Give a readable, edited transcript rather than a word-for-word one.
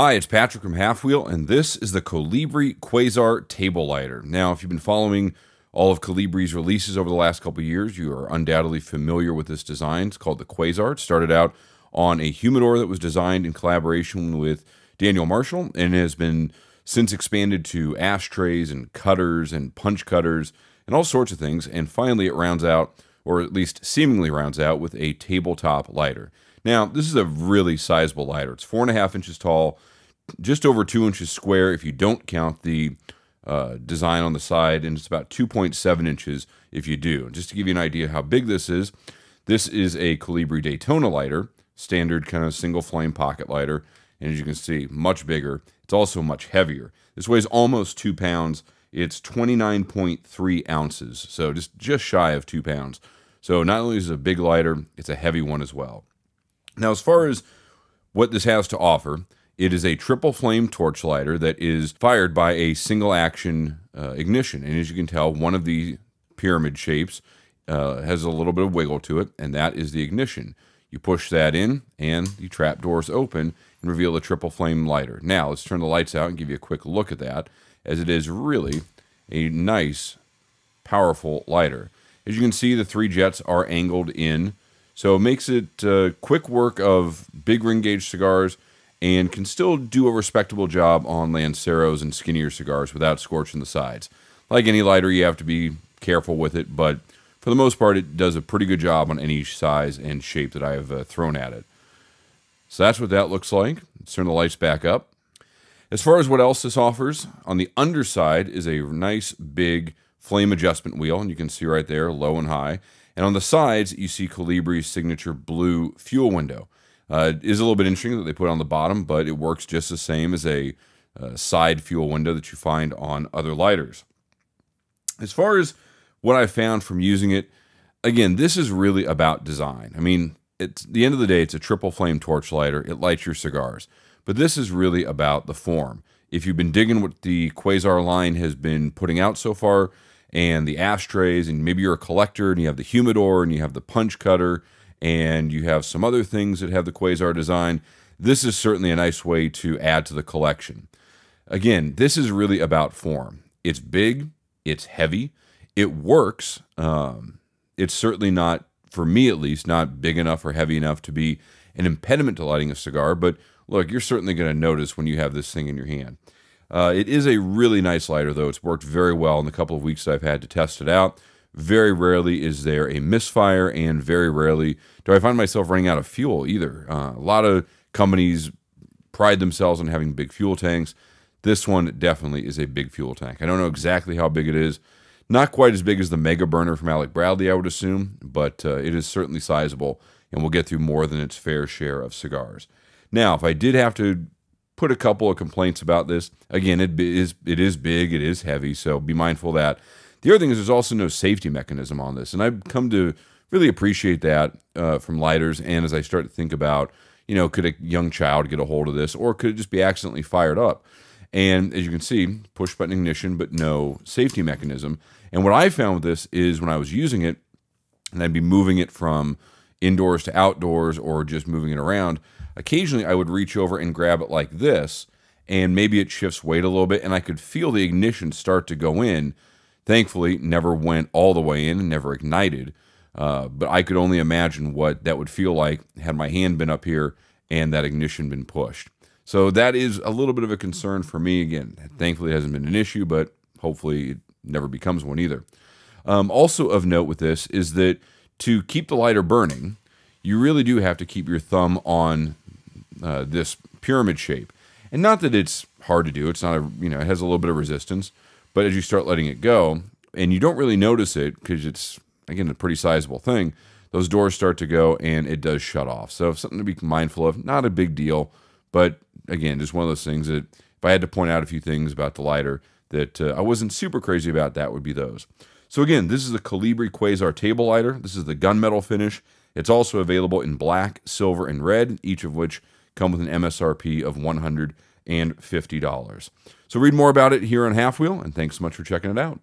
Hi, it's Patrick from Half Wheel, and this is the Colibri Quasar Table Lighter. Now, if you've been following all of Colibri's releases over the last couple of years, you are undoubtedly familiar with this design. It's called the Quasar. It started out on a humidor that was designed in collaboration with Daniel Marshall and has been since expanded to ashtrays and cutters and punch cutters and all sorts of things. And finally, it rounds out, or at least seemingly rounds out, with a tabletop lighter. Now, this is a really sizable lighter. It's 4.5 inches tall, just over 2 inches square if you don't count the design on the side, and it's about 2.7 inches if you do. Just to give you an idea how big this is a Colibri Daytona lighter, standard kind of single flame pocket lighter, and as you can see, much bigger. It's also much heavier. This weighs almost 2 pounds. It's 29.3 ounces, so just shy of 2 pounds. So not only is it a big lighter, it's a heavy one as well. Now, as far as what this has to offer, it is a triple flame torch lighter that is fired by a single action ignition. And as you can tell, one of the pyramid shapes has a little bit of wiggle to it, and that is the ignition. You push that in, and the trap doors open and reveal the triple flame lighter. Now, let's turn the lights out and give you a quick look at that, as it is really a nice, powerful lighter. As you can see, the three jets are angled in, so it makes it quick work of big ring gauge cigars and can still do a respectable job on Lanceros and skinnier cigars without scorching the sides. Like any lighter, you have to be careful with it, but for the most part, it does a pretty good job on any size and shape that I have thrown at it. So that's what that looks like. Let's turn the lights back up. As far as what else this offers, on the underside is a nice big flame adjustment wheel, and you can see right there, low and high. And on the sides, you see Colibri's signature blue fuel window. It is a little bit interesting that they put it on the bottom, but it works just the same as a side fuel window that you find on other lighters. As far as what I found from using it, again, this is really about design. I mean, at the end of the day, it's a triple flame torch lighter. It lights your cigars. But this is really about the form. If you've been digging what the Quasar line has been putting out so far, and the ashtrays, and maybe you're a collector, and you have the humidor, and you have the punch cutter, and you have some other things that have the Quasar design, this is certainly a nice way to add to the collection. Again, this is really about form. It's big, it's heavy, it works. It's certainly not, for me at least, not big enough or heavy enough to be an impediment to lighting a cigar, but look, you're certainly going to notice when you have this thing in your hand. It is a really nice lighter, though. It's worked very well in the couple of weeks that I've had to test it out. Very rarely is there a misfire, and very rarely do I find myself running out of fuel either. A lot of companies pride themselves on having big fuel tanks. This one definitely is a big fuel tank. I don't know exactly how big it is. Not quite as big as the Mega Burner from Alec Bradley, I would assume, but it is certainly sizable, and will get through more than its fair share of cigars. Now, if I did have to put a couple of complaints about this, again, it is big, it is heavy, so be mindful of that. The other thing is there's also no safety mechanism on this, and I've come to really appreciate that from lighters, and as I start to think about, you know, could a young child get a hold of this, or could it just be accidentally fired up? And as you can see, push button ignition, but no safety mechanism. And what I found with this is when I was using it, and I'd be moving it from indoors to outdoors, or just moving it around, occasionally I would reach over and grab it like this, and maybe it shifts weight a little bit, and I could feel the ignition start to go in. Thankfully, never went all the way in and never ignited, but I could only imagine what that would feel like had my hand been up here and that ignition been pushed. So that is a little bit of a concern for me. Again, thankfully it hasn't been an issue, but hopefully it never becomes one either. Also of note with this is that to keep the lighter burning, you really do have to keep your thumb on this pyramid shape. And not that it's hard to do, it's not a, you know, it has a little bit of resistance, but as you start letting it go, and you don't really notice it because it's, again, a pretty sizable thing, those doors start to go and it does shut off. So something to be mindful of, not a big deal, but again, just one of those things that if I had to point out a few things about the lighter that I wasn't super crazy about, that would be those. So again, this is the Colibri Quasar Table Lighter. This is the gunmetal finish. It's also available in black, silver, and red, each of which come with an MSRP of $150. So read more about it here on Half Wheel, and thanks so much for checking it out.